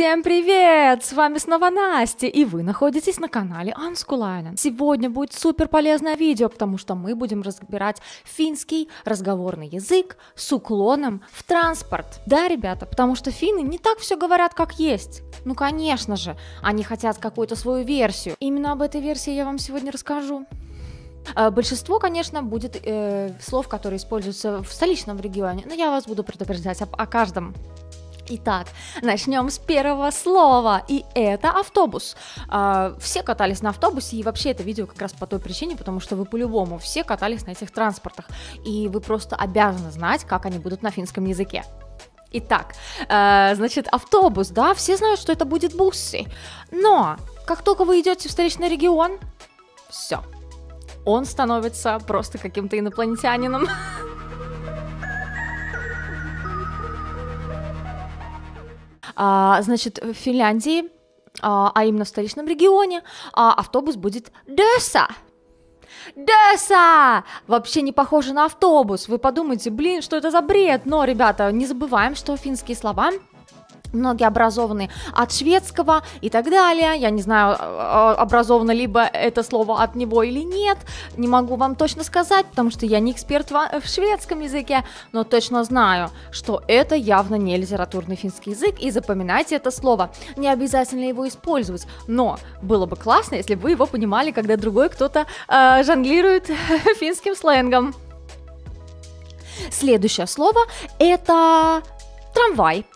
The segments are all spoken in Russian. Всем привет! С вами снова Настя, и вы находитесь на канале Анскулайнен. Сегодня будет супер полезное видео, потому что мы будем разбирать финский разговорный язык с уклоном в транспорт. Да, ребята, потому что финны не так все говорят, как есть. Ну, конечно же, они хотят какую-то свою версию. Именно об этой версии я вам сегодня расскажу. Большинство, конечно, будет слов, которые используются в столичном регионе, но я вас буду предупреждать о каждом. Итак, начнем с первого слова, и это автобус. Все катались на автобусе, и вообще это видео как раз по той причине, потому что вы по-любому все катались на этих транспортах, и вы просто обязаны знать, как они будут на финском языке. Итак, значит, автобус, да, все знают, что это будет бусси, но как только вы идете в столичный регион, все, он становится просто каким-то инопланетянином. Значит, в Финляндии, а именно в столичном регионе, автобус будет «дёса». «Дёса» вообще не похоже на автобус. Вы подумайте, блин, что это за бред? Но, ребята, не забываем, что финские слова многие образованы от шведского и так далее. Я не знаю, образовано либо это слово от него или нет. Не могу вам точно сказать, потому что я не эксперт в шведском языке, но точно знаю, что это явно не литературный финский язык, и запоминайте это слово. Не обязательно его использовать, но было бы классно, если бы вы его понимали, когда другой кто-то жонглирует финским сленгом. Следующее слово – это трамвай,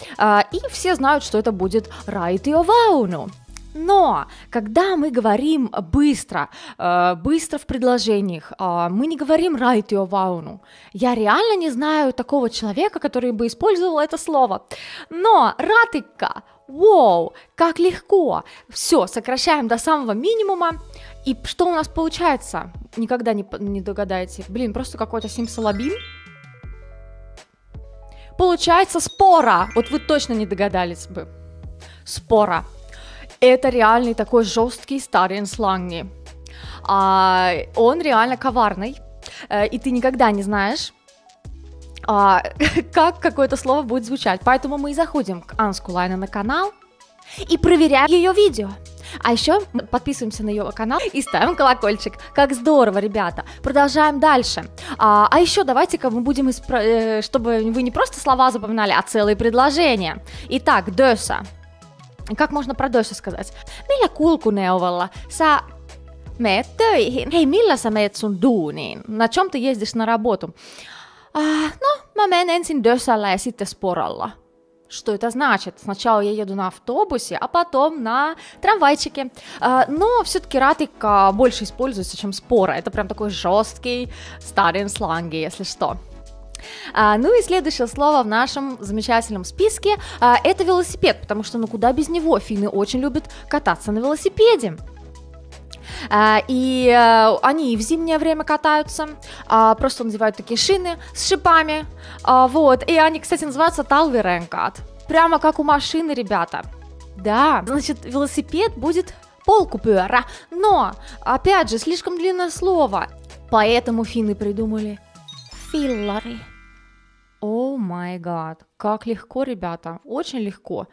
и все знают, что это будет раитиовауну. Но когда мы говорим быстро в предложениях, мы не говорим раитиовауну. Я реально не знаю такого человека, который бы использовал это слово. Но ратика, вау, как легко. Все, сокращаем до самого минимума. И что у нас получается? Никогда не догадаетесь. Блин, просто какой-то симсалабим. Получается спора, вот вы точно не догадались бы. Спора. Это реальный такой жесткий старый сленг. Он реально коварный, и ты никогда не знаешь, как какое-то слово будет звучать. Поэтому мы и заходим к Анскулайнен на канал и проверяем ее видео. А еще мы подписываемся на ее канал и ставим колокольчик. Как здорово, ребята. Продолжаем дальше. А еще давайте-ка мы будем, чтобы вы не просто слова запоминали, а целые предложения. Итак, дёса. Как можно про дёса сказать? Millä kulkuneuvolla sä meet töihin? Hei, millä sä meet sun duuniin? На чем ты ездишь на работу? Ну, mä menen ensin dösällä ja sitten sporalla. Что это значит? Сначала я еду на автобусе, а потом на трамвайчике. Но все-таки ратика больше используется, чем спора. Это прям такой жесткий старый сленг, если что. Ну и следующее слово в нашем замечательном списке – это велосипед, потому что ну куда без него, финны очень любят кататься на велосипеде. И они и в зимнее время катаются, просто надевают такие шины с шипами, вот, и они, кстати, называются талвиренкат, прямо как у машины, ребята, да, значит, велосипед будет полкупюра, но, опять же, слишком длинное слово, поэтому финны придумали филлари, о май гад, как легко, ребята, очень легко,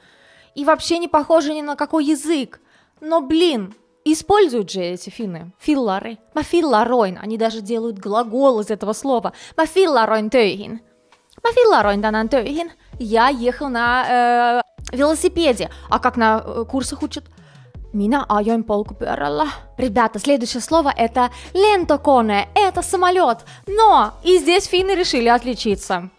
и вообще не похоже ни на какой язык, но, блин, используют же эти финны филлары, мафилларойн, они даже делают глагол из этого слова, мафилларойн тейхин, мафилларойн данан тейхин, я ехал на велосипеде, а как на курсах учат, мина айон полкупюрала. Ребята, следующее слово это лентоконе, это самолет, но и здесь финны решили отличиться.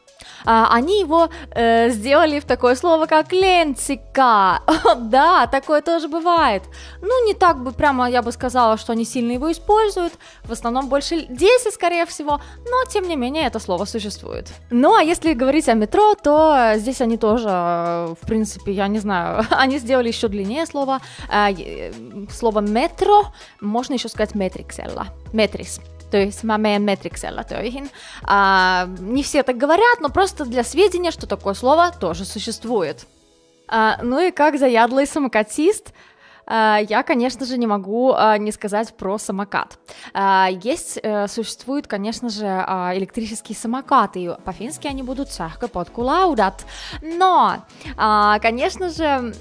Они его сделали в такое слово, как лентика. Да, такое тоже бывает. Ну, не так бы прямо я бы сказала, что они сильно его используют. В основном больше дети, скорее всего. Но, тем не менее, это слово существует. Ну, а если говорить о метро, то здесь они тоже, в принципе, я не знаю, они сделали еще длиннее слово. Слово метро можно еще сказать метрикселла. Метрис. То есть мамен метриксела тойхин. Не все так говорят, но просто для сведения, что такое слово тоже существует. Ну и как заядлый самокатист, я, конечно же, не могу не сказать про самокат. Существуют, конечно же, электрические самокаты, по-фински они будут «sähköpotkulaudat», но, конечно же,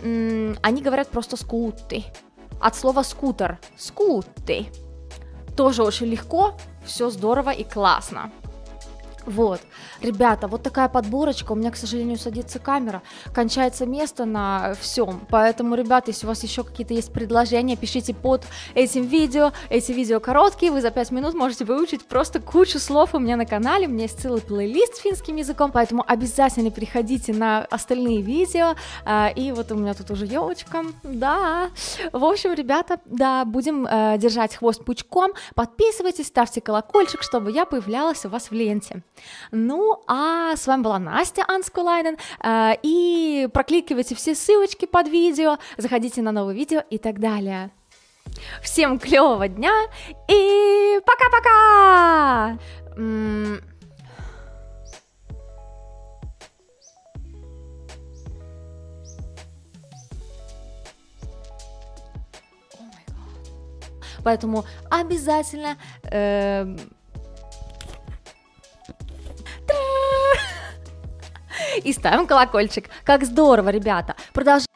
они говорят просто «скуты», от слова «скутер», «скуты», тоже очень легко, все здорово и классно. Вот, ребята, вот такая подборочка, у меня, к сожалению, садится камера, кончается место на всем, поэтому, ребята, если у вас еще какие-то есть предложения, пишите под этим видео, эти видео короткие, вы за 5 минут можете выучить просто кучу слов у меня на канале, у меня есть целый плейлист с финским языком, поэтому обязательно переходите на остальные видео, и вот у меня тут уже елочка, да, в общем, ребята, да, будем держать хвост пучком, подписывайтесь, ставьте колокольчик, чтобы я появлялась у вас в ленте. Ну, а с вами была Настя Анскулайнен, и прокликивайте все ссылочки под видео, заходите на новые видео и так далее. Всем клевого дня и пока-пока! Поэтому обязательно... И ставим колокольчик. Как здорово, ребята. Продолжаем.